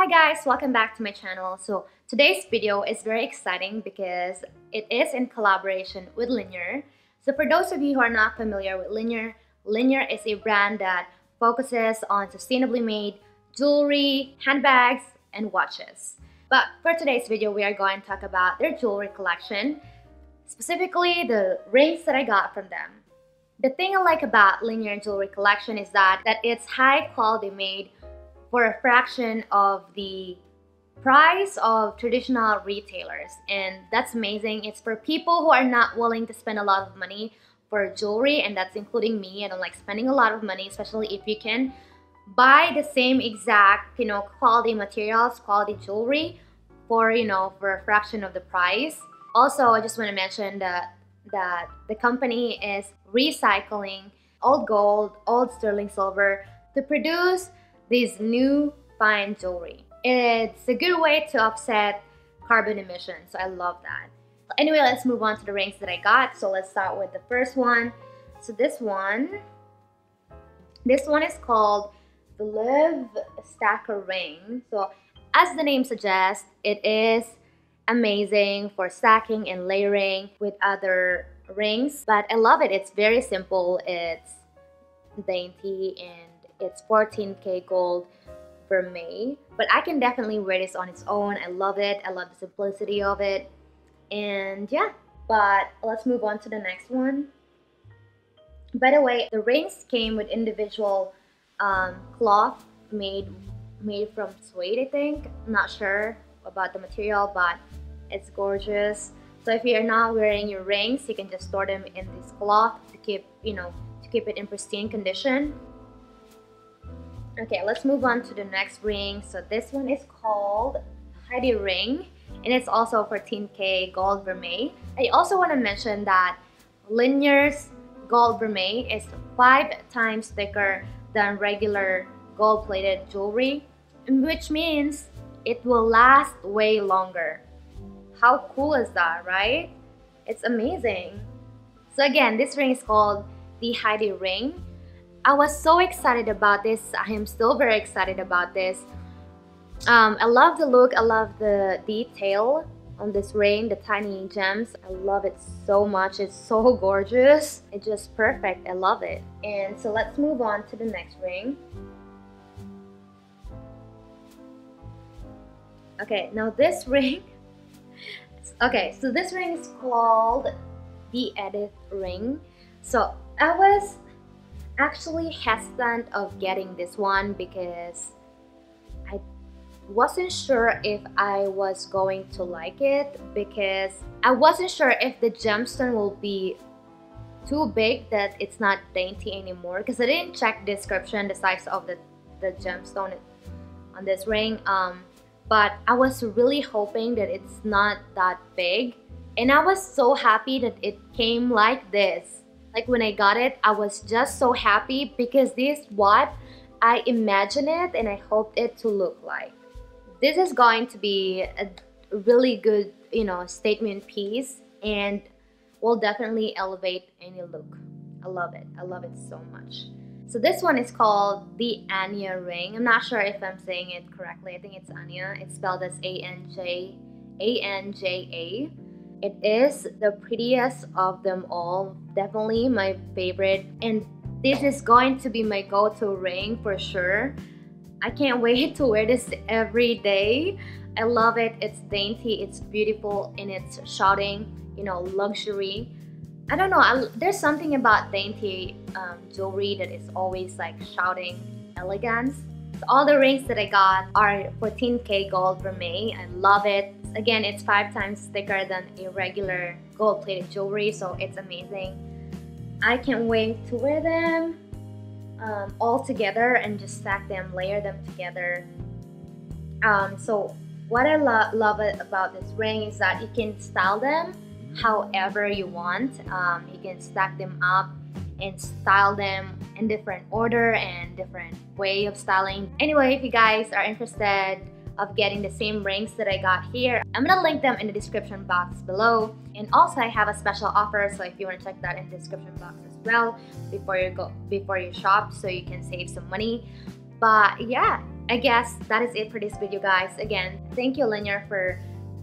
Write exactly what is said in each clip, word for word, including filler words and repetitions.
Hi guys, welcome back to my channel. So today's video is very exciting because it is in collaboration with Linjer. So for those of you who are not familiar with Linjer, Linjer is a brand that focuses on sustainably made jewelry, handbags, and watches. But for today's video, we are going to talk about their jewelry collection, specifically the rings that I got from them. The thing I like about Linjer jewelry collection is that, that it's high quality made for a fraction of the price of traditional retailers, and that's amazing. It's for people who are not willing to spend a lot of money for jewelry, and that's including me. I don't like spending a lot of money, especially if you can buy the same exact, you know, quality materials, quality jewelry for, you know, for a fraction of the price. Also, I just want to mention that, that the company is recycling old gold, old sterling silver to produce these new fine jewelry. It's a good way to offset carbon emissions, so I love that. Anyway, let's move on to the rings that I got. So let's start with the first one. So this one, this one is called the Liv Stacker Ring. So as the name suggests, it is amazing for stacking and layering with other rings, but I love it. It's very simple, it's dainty, and it's fourteen K gold vermeil, but I can definitely wear this on its own. I love it. I love the simplicity of it. And yeah, but let's move on to the next one. By the way, the rings came with individual um, cloth made made from suede, I think. I'm not sure about the material, but it's gorgeous. So if you're not wearing your rings, you can just store them in this cloth to keep, you know, to keep it in pristine condition. Okay, let's move on to the next ring. So this one is called Heidi Ring, and it's also fourteen K gold vermeil. I also want to mention that Linjer's gold vermeil is five times thicker than regular gold-plated jewelry, which means it will last way longer. How cool is that, right? It's amazing. So again, this ring is called the Heidi Ring. I was so excited about this. I am still very excited about this. Um, I love the look. I love the detail on this ring, the tiny gems. I love it so much. It's so gorgeous. It's just perfect. I love it. And so let's move on to the next ring. Okay, now this ring. Okay, so this ring is called the Edith ring. So I was actually hesitant of getting this one because I wasn't sure if I was going to like it, because I wasn't sure if the gemstone will be too big that it's not dainty anymore, because I didn't check the description, the size of the, the gemstone on this ring, um, but I was really hoping that it's not that big, and I was so happy that it came like this. Like when I got it, I was just so happy because this is what I imagined it and I hoped it to look like. This is going to be a really good, you know, statement piece, and will definitely elevate any look. I love it. I love it so much. So this one is called the Anja ring. I'm not sure if I'm saying it correctly. I think it's Anja. It's spelled as A N J A. It is the prettiest of them all, definitely my favorite, and this is going to be my go-to ring for sure. I can't wait to wear this every day. I love it. It's dainty, it's beautiful, and it's shouting, you know, luxury. I don't know, I, there's something about dainty um, jewelry that is always like shouting elegance. So all the rings that I got are fourteen K gold vermeil. I love it. Again, it's five times thicker than a regular gold-plated jewelry, so it's amazing. I can't wait to wear them um, all together and just stack them, layer them together. Um, so what I lo love about this ring is that you can style them however you want. Um, you can stack them up and style them in different order and different way of styling. Anyway, if you guys are interested of getting the same rings that I got here, I'm gonna link them in the description box below, and also I have a special offer, so if you want to check that in the description box as well before you go before you shop, so you can save some money. But yeah, I guess that is it for this video, guys. Again, thank you, Linjer, for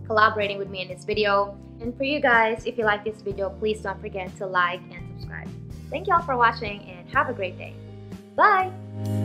collaborating with me in this video. And for you guys, if you like this video, please don't forget to like and subscribe. Thank you all for watching and have a great day. Bye!